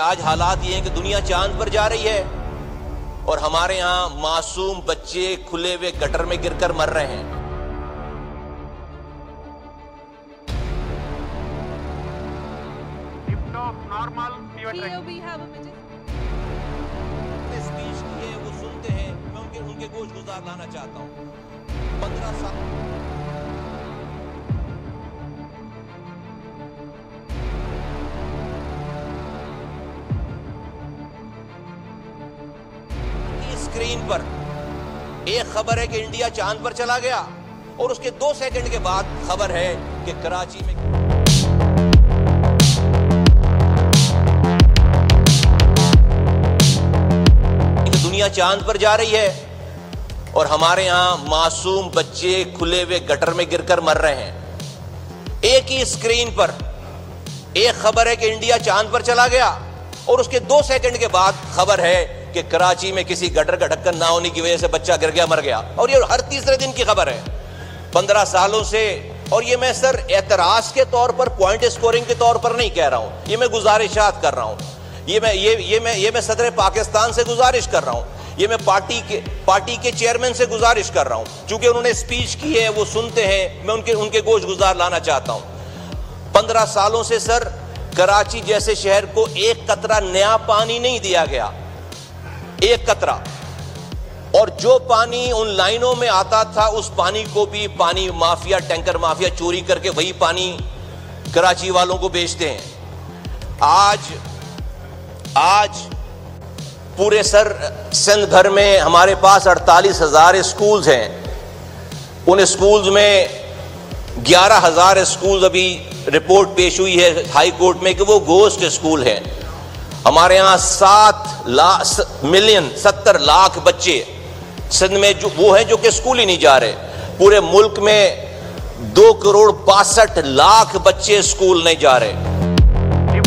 आज हालात ये हैं कि दुनिया चांद पर जा रही है और हमारे यहाँ मासूम बच्चे खुले हुए गटर में गिरकर मर रहे हैं। स्पीच की है, वो सुनते हैं। मैं उनके गोश गुजार लाना चाहता हूँ। 15 साल स्क्रीन पर एक खबर है कि इंडिया चांद पर चला गया और उसके 2 सेकंड के बाद खबर है कि कराची में दुनिया चांद पर जा रही है और हमारे यहां मासूम बच्चे खुले हुए गटर में गिरकर मर रहे हैं। एक ही स्क्रीन पर एक खबर है कि इंडिया चांद पर चला गया और उसके 2 सेकंड के बाद खबर है कि कराची में किसी गटर का ढक्कन ना होने की वजह से बच्चा गिर गया, मर गया। और ये हर तीसरे दिन की खबर है 15 सालों से। और ये मैं सर एतराज के तौर पर, पॉइंट स्कोरिंग के तौर पर नहीं कह रहा हूँ, ये मैं गुजारिशात कर रहा हूँ। ये मैं सदर पाकिस्तान से गुजारिश कर रहा हूँ, ये मैं पार्टी के चेयरमैन से गुजारिश कर रहा हूँ। चूंकि उन्होंने स्पीच की है, वो सुनते हैं। मैं उनके गोश गुजार लाना चाहता हूँ। 15 सालों से सर कराची जैसे शहर को एक कतरा नया पानी नहीं दिया गया, एक कतरा। और जो पानी उन लाइनों में आता था उस पानी को भी पानी माफिया, टैंकर माफिया चोरी करके वही पानी कराची वालों को बेचते हैं। आज पूरे सर सिंध भर में हमारे पास 48,000 स्कूल्स हैं। उन स्कूल्स में 11,000 स्कूल अभी रिपोर्ट पेश हुई है हाई कोर्ट में कि वो घोस्ट स्कूल हैं। हमारे यहाँ 7,70,00,000 बच्चे सिंध में जो वो हैं जो कि स्कूल ही नहीं जा रहे। पूरे मुल्क में 2,62,00,000 बच्चे स्कूल नहीं जा रहे। If